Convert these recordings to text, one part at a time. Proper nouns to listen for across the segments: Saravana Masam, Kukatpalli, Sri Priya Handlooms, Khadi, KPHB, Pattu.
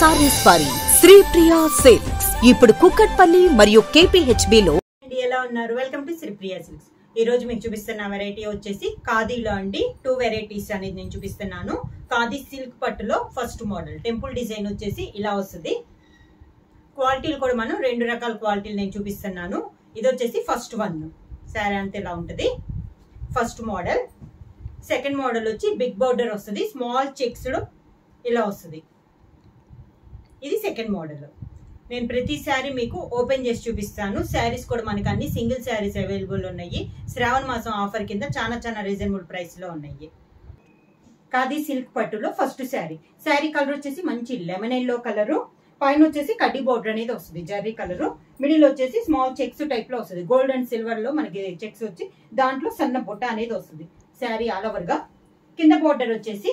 sarees pari Sri Priya Silks ippudu Kukatpalli mariyu KPHB lo ela unnaru welcome to Sri Priya Silks ee roju meeku chupistana variety vachesi khadi lo andi two varieties anedi nenu chupistunanu khadi silk pattu lo first model temple design vachesi ila vastundi quality lo kuda manu rendu rakala quality nenu chupistunanu idu vachesi first one saree ante ila untadi first model second model vachi big border vastundi small checks lo ila vastundi ఇది second model నేను ప్రతి sorry మీకు open చేసి చూపిస్తాను సారీస్ కూడా మనకి అన్ని single saris available ఉన్నాయి శ్రావణ మాసం ఆఫర్ కింద చాలా చాలా రీజనబుల్ ప్రైస్ లో ఉన్నాయి ఖాదీ సిల్క్ పట్టులో ఫస్ట్ సారీ సారీ కలర్ వచ్చేసి మంచి లెమన్ yellow కలర్ పైన వచ్చేసి కడ్డీ బోర్డర్ అనేది వస్తుంది జరీ కలర్ మిడిల్ వచ్చేసి స్మాల్ చెక్స్ టైప్ లో వస్తుంది గోల్డ్ అండ్ సిల్వర్ లో మనకి చెక్స్ వచ్చి దాంట్లో సన్న బుట్ట అనేది వస్తుంది సారీ ఆల్ ఓవర్ గా కింద బోర్డర్ వచ్చేసి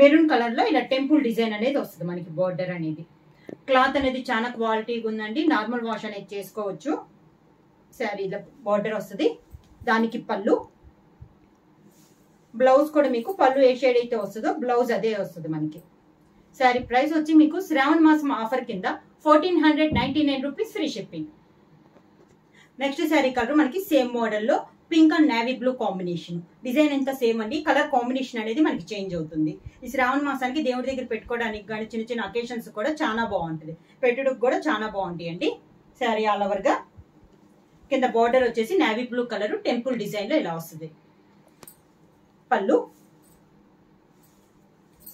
మెరూన్ కలర్ లో ఇలా టెంపుల్ డిజైన్ అనేది వస్తుంది మనకి బోర్డర్ అనేది క్లాత్ అనేది చాలా క్వాలిటీగా ఉందండి నార్మల్ వాష్ అనేది చేసుకోవచ్చు సారీ ఇలా బోర్డర్ వస్తుంది దానికి పళ్ళు బ్లౌజ్ కూడా మీకు పళ్ళు ఏ షేడ్ అయితే వస్తుందో బ్లౌజ్ అదే వస్తుంది మనకి సారీ ప్రైస్ వచ్చి మీకు శ్రావణ మాసం ఆఫర్ కింద 1499 rupees free shipping next sari colour మనకి సేమ్ మోడల్లో pink and navy blue combination design ఎంత సేమ్ అండి కలర్ కాంబినేషన్ అనేది మనకి చేంజ్ అవుతుంది ఈ శ్రావణ మాసానికి దేవుడి దగ్గర పెట్టుకోవడానికి కానీ చిన్న చిన్న అకేషన్స్ కూడా చాలా బాగుంటుంది పెట్టడానికి కూడా చాలా బాగుంటాయి అండి శారీ ఆల్ ఓవర్ గా కింద బార్డర్ వచ్చేసి navy blue colour temple design లో ఇలా వస్తుంది పళ్ళు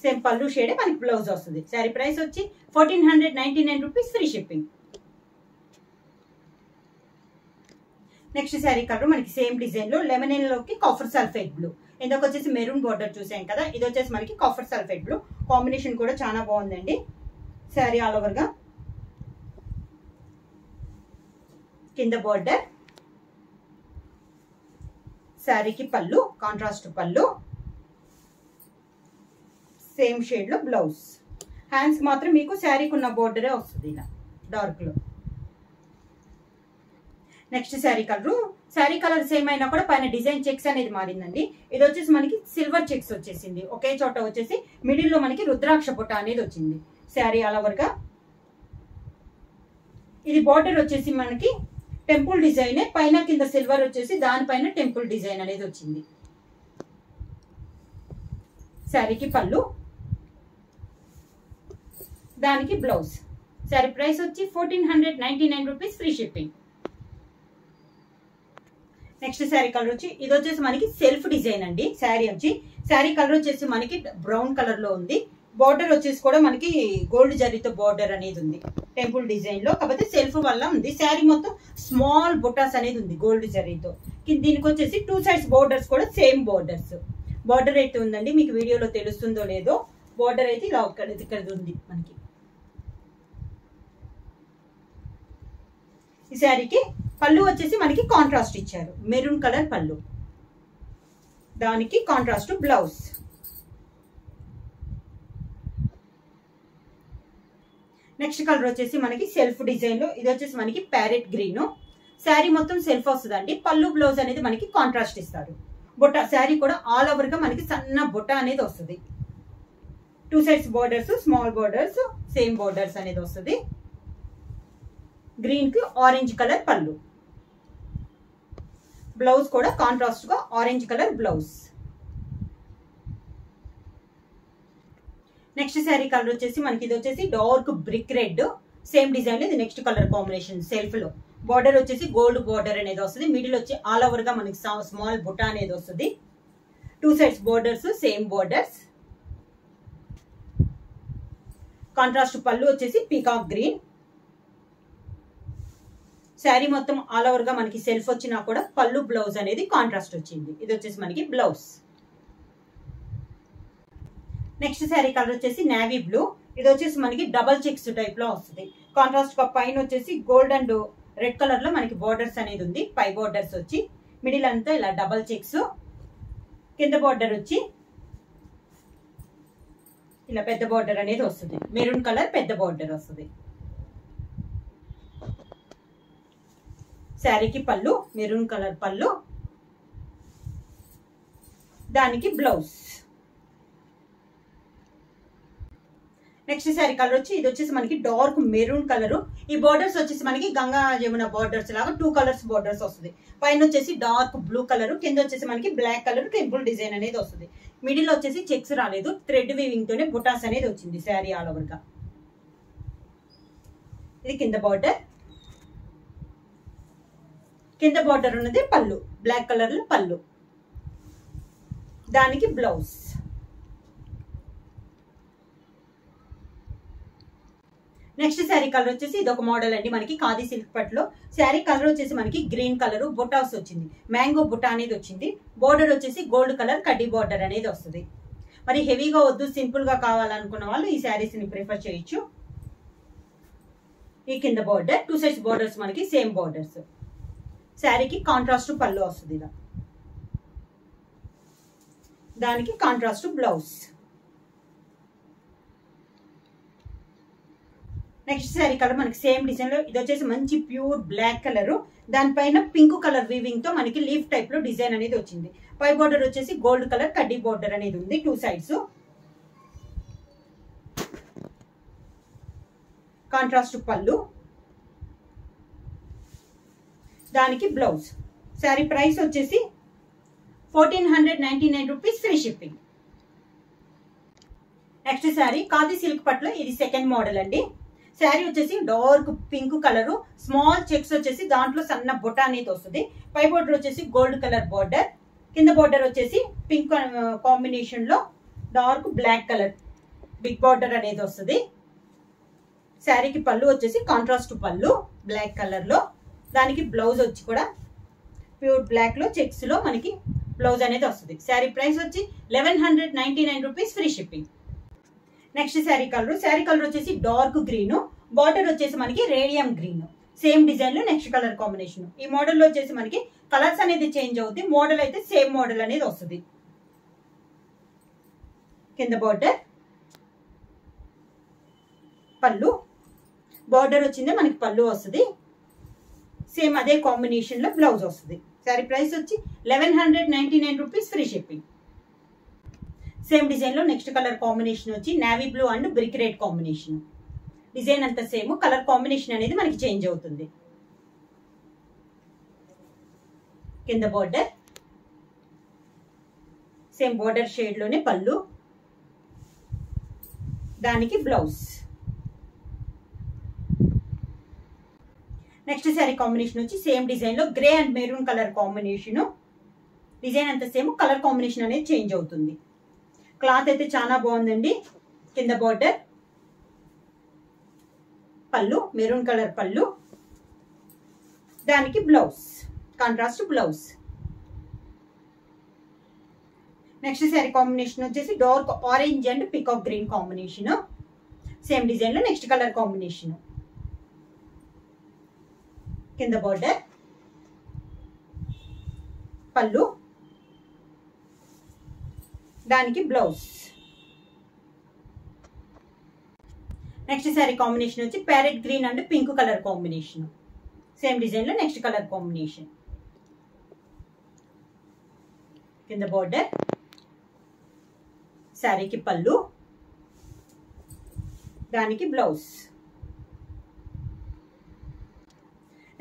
సేమ్ పళ్ళు షేడే మనకి బ్లౌజ్ వస్తుంది శారీ ప్రైస్ వచ్చి 1499 rupees free shipping next sari colour మనకి సేమ్ డిజైన్ లో లెమన్ లోకి కాఫర్ సల్ఫేట్ బ్లూ ఇందాక వచ్చేసి మెరూన్ బోర్డర్ చూసాం కదా ఇది వచ్చేసి మనకి కాఫర్ సల్ఫేట్ బ్లూ కాంబినేషన్ కూడా చాలా బాగుందండి శారీ ఆల్ ఓవర్ గా కింద బోర్డర్ శారీకి పళ్ళు కాంట్రాస్ట్ పళ్ళు సేమ్ షేడ్ లో బ్లౌజ్ హ్యాండ్స్ మాత్రం మీకు శారీకి ఉన్న బోర్డరే వస్తుంది ఇలా డార్క్ లో నెక్స్ట్ శారీ కలర్ సేమ్ అయినా కూడా పైన డిజైన్ చెక్స్ అనేది మారిందండి ఇది వచ్చేసి మనకి సిల్వర్ చెక్స్ వచ్చేసింది ఒకే చోట వచ్చేసి మిడిల్ లో మనకి రుద్రాక్ష బుట్ట అనేది వచ్చింది శారీ ఆల్ ఓవర్ గా ఇది బార్డర్ వచ్చేసి మనకి టెంపుల్ డిజైన్ పైన కింద సిల్వర్ వచ్చేసి దానిపైన టెంపుల్ డిజైన్ అనేది వచ్చింది శారీకి పళ్ళు దానికి బ్లౌజ్ శారీ ప్రైస్ వచ్చి 1499 rupees free shipping next sari colour వచ్చి ఇది వచ్చేసి మనకి సెల్ఫ్ డిజైన్ అండి శారీ వచ్చి శారీ కలర్ వచ్చేసి మనకి బ్రౌన్ కలర్ లో ఉంది బార్డర్ వచ్చేసి కూడా మనకి గోల్డ్ జరీతో బార్డర్ అనేది ఉంది టెంపుల్ డిజైన్ లో కాకపోతే సెల్ఫ్ వల్ల ఉంది శారీ మొత్తం స్మాల్ బుటాస్ అనేది ఉంది గోల్డ్ జరీతో దీనికి వచ్చేసి టూ సైడ్స్ బోర్డర్స్ కూడా సేమ్ బోర్డర్స్ బార్డర్ అయితే ఉందండి మీకు వీడియోలో తెలుస్తుందో లేదో బార్డర్ అయితే ఇలా ఇక్కడ ఉంది మనకి ఈ శారీకి పళ్ళు వచ్చేసి మనకి కాంట్రాస్ట్ ఇచ్చారు మెరూన్ కలర్ పళ్ళు దానికి కాంట్రాస్ట్ బ్లౌజ్ నెక్స్ట్ కలర్ వచ్చేసి మనకి సెల్ఫ్ డిజైన్ లో ఇది వచ్చేసి మనకి ప్యారెట్ గ్రీన్ శారీ మొత్తం సెల్ఫ్ వస్తుందండి పళ్ళు బ్లౌజ్ అనేది మనకి కాంట్రాస్ట్ ఇస్తారు బుట్ట శారీ కూడా ఆల్ ఓవర్ గా మనకి సన్న బుట్ట అనేది వస్తుంది two sides borders small borders same borders అనేది వస్తుంది గ్రీన్ కి ఆరెంజ్ కలర్ పళ్ళు బ్లౌజ్ కూడా కాంట్రాస్ట్ గా orange colour blouse next sari colour వచ్చేసి మనకి ఇది వచ్చేసి dark brick red same design ఇది నెక్స్ట్ కలర్ కాంబినేషన్ సెల్ఫ్ లో బార్డర్ వచ్చేసి గోల్డ్ బార్డర్ అనేది వస్తుంది మిడిల్ వచ్చి ఆల్ ఓవర్ గా మనకి స్మాల్ బుట్ట అనేది వస్తుంది two sides borders same borders contrast పళ్ళు వచ్చేసి పీకాక్ గ్రీన్ శారీ మొత్తం ఆల్ ఓవర్ గా మనకి సెల్ఫ్ వచ్చినా కూడా పళ్ళు బ్లౌజ్ అనేది కాంట్రాస్ట్ వచ్చింది ఇది వచ్చేసి మనకి బ్లౌజ్ నెక్స్ట్ శారీ కలర్ వచ్చేసి నేవీ బ్లూ ఇది వచ్చేసి మనకి డబల్ చెక్స్ టైప్ లో వస్తుంది కాంట్రాస్ట్ గా పైన వచ్చేసి గోల్డ్ అండ్ రెడ్ కలర్ లో మనకి బోర్డర్స్ అనేది ఉంది పై బోర్డర్స్ వచ్చి మిడిల్ అంతా ఇలా డబల్ చెక్స్ కింద బోర్డర్ వచ్చి ఇలా పెద్ద బోర్డర్ అనేది వస్తుంది మెరూన్ కలర్ పెద్ద బోర్డర్ వస్తుంది శారీకి పళ్ళు మెరూన్ కలర్ పళ్ళు దానికి బ్లౌజ్ నెక్స్ట్ సారీ కలర్ వచ్చి ఇది వచ్చేసి మనకి డార్క్ మెరూన్ కలర్. ఈ బోర్డర్స్ వచ్చేసి మనకి గంగా జమున బోర్డర్స్ లాగా 2 కలర్స్ బోర్డర్స్ వస్తుంది. పైన వచ్చేసి డార్క్ బ్లూ కలర్, కింద వచ్చేసి మనకి బ్లాక్ కలర్ టెంపుల్ డిజైన్ అనేది వస్తుంది. మిడిల్ వచ్చేసి చెక్స్ రాలేదు, థ్రెడ్ వీవింగ్ తోనే బుటాస్ అనేది వచ్చింది శారీ ఆల్ ఓవర్ గా. ఇది కింద బార్డర్, కింద బార్డర్ ఉన్నది పళ్ళు, బ్లాక్ కలర్ లో పళ్ళు, దానికి బ్లౌజ్. నెక్స్ట్ శారీ కలర్ వచ్చేసి ఇది ఒక మోడల్ అండి మనకి ఖాదీ సిల్క్ పట్టులో. శారీ కలర్ వచ్చేసి మనకి గ్రీన్ కలర్, బుటాస్ వచ్చింది, మ్యాంగో బుటా అనేది వచ్చింది. బోర్డర్ వచ్చేసి గోల్డ్ కలర్ కడ్డీ బోర్డర్ అనేది వస్తుంది. మరి హెవీగా వద్దు, సింపుల్ గా కావాలనుకున్న వాళ్ళు ఈ శారీస్ ని ప్రిఫర్ చేయొచ్చు. ఈ కింద బోర్డర్ 2 సైడ్స్ బోర్డర్స్ మనకి సేమ్ బోర్డర్స్. శారీకి కాంట్రాస్ట్ పళ్ళు వస్తుంది ఇలా, దానికి contrast blouse. Next sari colour మనకి సేమ్ డిజైన్ లో, ఇది వచ్చేసి మంచి ప్యూర్ బ్లాక్ కలర్, దానిపైన పింక్ కలర్ వీవింగ్ తో మనకి లీఫ్ టైప్ లో డిజైన్ అనేది వచ్చింది. పై బోర్డర్ వచ్చేసి గోల్డ్ కలర్ కడ్డీ బోర్డర్ అనేది ఉంది 2 సైడ్స్. కాంట్రాస్ట్ పళ్ళు, దానికి బ్లౌజ్. శారీ ప్రైస్ వచ్చేసి 1499 rupees free shipping. Next sari khadi silk పట్టులో ఇది సెకండ్ మోడల్ అండి. శారీ వచ్చేసి dark pink colour, small checks వచ్చేసి దాంట్లో సన్న బొటా అనేది వస్తుంది. పై బోర్డర్ వచ్చేసి గోల్డ్ కలర్ బోర్డర్, కింద బోర్డర్ వచ్చేసి పింక్ కాంబినేషన్ లో dark black colour big border అనేది వస్తుంది. శారీకి పళ్ళు వచ్చేసి కాంట్రాస్ట్ పళ్ళు బ్లాక్ కలర్ లో, దానికి బ్లౌజ్ వచ్చి కూడా ప్యూర్ బ్లాక్ లో చెక్స్ లో మనకి బ్లౌజ్ అనేది వస్తుంది. శారీ ప్రైస్ వచ్చి 1199 rupees free shipping. Next sari colour, sari colour వచ్చేసి డార్క్ గ్రీన్, బార్డర్ వచ్చేసి మనకి రేడియం గ్రీన్, సేమ్ డిజైన్ లో నెక్స్ట్ కలర్ కాంబినేషన్. ఈ మోడల్ లో వచ్చేసి మనకి కలర్స్ అనేది చేంజ్ అవుతుంది, మోడల్ అయితే సేమ్ మోడల్ అనేది వస్తుంది. కింద బార్డర్, పళ్ళు, బార్డర్ వచ్చిందే మనకి పళ్ళు వస్తుంది, సేమ్ అదే కాంబినేషన్ లో బ్లౌజ్ వస్తుంది. శారీ ప్రైస్ వచ్చి 1199 rupees free shipping. Same design లో నెక్స్ట్ కలర్ కాంబినేషన్ వచ్చి navy blue and brick red combination. Design అంతా సేమ్, కలర్ కాంబినేషన్ అనేది మనకి చేంజ్ అవుతుంది. కింద బోర్డర్, సేమ్ బోర్డర్ షేడ్ లోనే పళ్ళు, దానికి బ్లౌజ్. నెక్స్ట్ శారీ కాంబినేషన్ వచ్చి సేమ్ డిజైన్ లో grey and maroon colour combination. Design అంతా సేమ్, కలర్ కాంబినేషన్ అనేది చేంజ్ అవుతుంది. క్లాత్ అయితే చాలా బాగుందండి. కింద బోర్డర్, పళ్ళు మెరూన్ కలర్ పళ్ళు, దానికి blouse, contrast blouse. Next sari combination వచ్చేసి dark orange and peacock green combination. Same design లో నెక్స్ట్ కలర్ కాంబినేషన్. కింద బోర్డర్, పళ్ళు, దానికి బ్లౌజ్. నెక్స్ట్ శారీ కాంబినేషన్ వచ్చి parrot green and pink colour combination. Same design లో నెక్స్ట్ కలర్ కాంబినేషన్. కింద border, శారీకి పళ్ళు, దానికి బ్లౌజ్.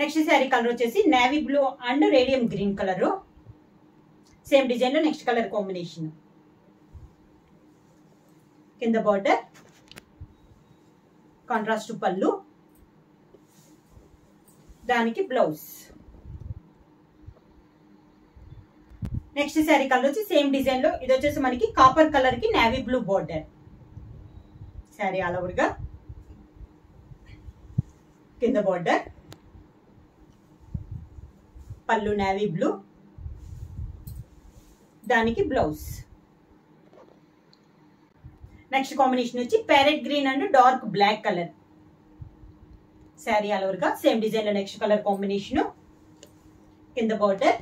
నెక్స్ట్ శారీ కలర్ వచ్చేసి navy blue and radium green colour. Same design లో నెక్స్ట్ కలర్ కాంబినేషన్. కింద బార్డర్, కాంట్రాస్ట్ పళ్ళు, దానికి బ్లౌజ్. నెక్స్ట్ శారీ కలర్ వచ్చి సేమ్ డిజైన్ లో, ఇది వచ్చేసి మనకి కాపర్ కలర్ కి navy blue border. Sari all over గా, కింద బార్డర్, పళ్ళు నేవీ బ్లూ, దానికి బ్లౌజ్. నెక్స్ట్ కాంబినేషన్ వచ్చి parrot green and dark black colour. Sari all over గా, సేమ్ డిజైన్ లో నెక్స్ట్ కలర్ కాంబినేషన్. కింద బార్డర్,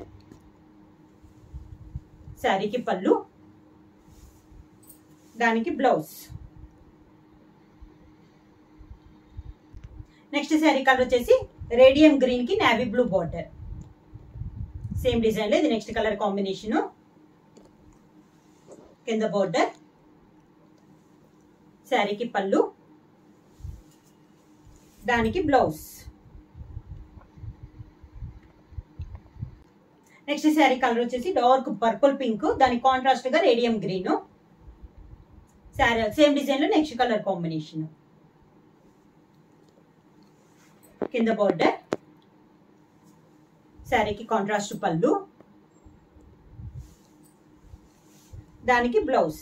శారీకి పళ్ళు, దానికి బ్లౌజ్. నెక్స్ట్ శారీ కలర్ వచ్చేసి రేడియం గ్రీన్ కి navy blue border. Same design లో ఇది నెక్స్ట్ కలర్ కాంబినేషన్. కింద బోర్డర్, శారీ కి పళ్ళు, దానికి బ్లౌజ్. నెక్స్ట్ శారీ కలర్ వచ్చేసి డార్క్ పర్పుల్ పింక్, దాని కాంట్రాస్ట్ గా radium green. Sari same design లో నెక్స్ట్ కలర్ కాంబినేషన్. కింద బోర్డర్, శారీకి కాంట్రాస్ట్ పళ్ళు, దానికి బ్లౌజ్.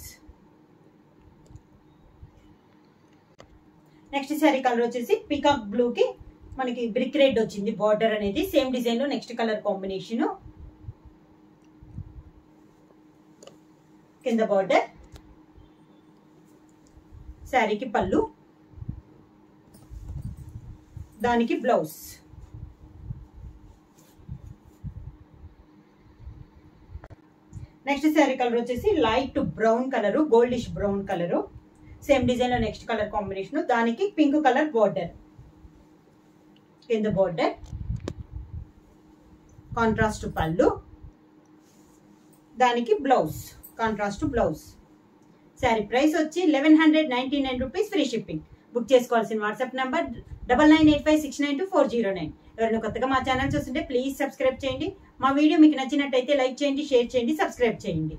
నెక్స్ట్ శారీ కలర్ వచ్చేసి పికాక్ బ్లూ కి మనకి బ్రిక్ రెడ్ వచ్చింది బార్డర్ అనేది. సేమ్ డిజైన్ లో నెక్స్ట్ కలర్ కాంబినేషన్. కింద బార్డర్, శారీకి పళ్ళు, దానికి బ్లౌజ్. నెక్స్ట్ శారీ కలర్ వచ్చేసి light brown colour, goldish brown colour. Same design లో నెక్స్ట్ కలర్ కాంబినేషన్, దానికి పింక్ కలర్ బార్డర్. కింద బార్డర్, కాంట్రాస్ట్ పళ్ళు, దానికి blouse, contrast blouse. Sari price వచ్చి 1199 రూపీస్, ఫ్రీ షిప్పింగ్. బుక్ చేసుకోవాల్సిన వాట్సాప్ నెంబర్ 9985692409. ఎవరైనా కొత్తగా మా ఛానల్ చూస్తుంటే ప్లీజ్ సబ్స్క్రైబ్ చేయండి. మా వీడియో మీకు నచ్చినట్టయితే లైక్ చేయండి, షేర్ చేయండి, సబ్స్క్రైబ్ చేయండి.